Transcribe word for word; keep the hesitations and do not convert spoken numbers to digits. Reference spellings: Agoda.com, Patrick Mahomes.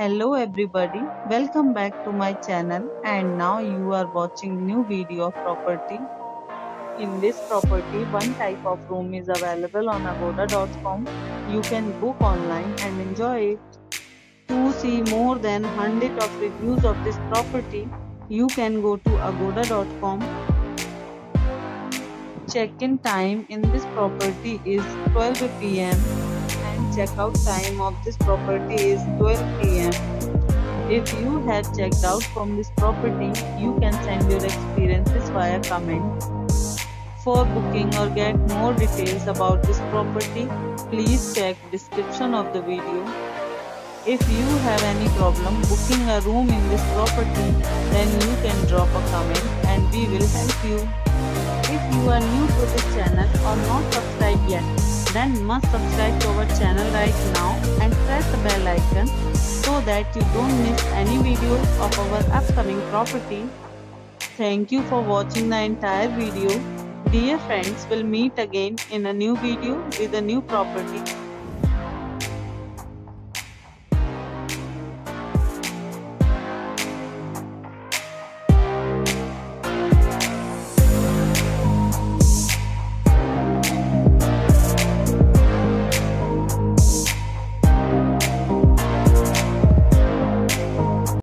Hello everybody, welcome back to my channel, and now you are watching new video of property. In this property, one type of room is available on Agoda dot com. You can book online and enjoy it. To see more than one hundred of reviews of this property, you can go to Agoda dot com. Check-in time in this property is twelve p m and check-out time of this property is twelve p m If you have checked out from this property, you can send your experiences via comment. For booking or get more details about this property, please check description of the video. If you have any problem booking a room in this property, then you can drop a comment and we will help you. If you are new to this channel or not subscribed yet, then must subscribe to our channel right now and press the bell icon so that you don't miss any videos of our upcoming property. Thank you for watching the entire video. Dear friends, we'll meet again in a new video with a new property.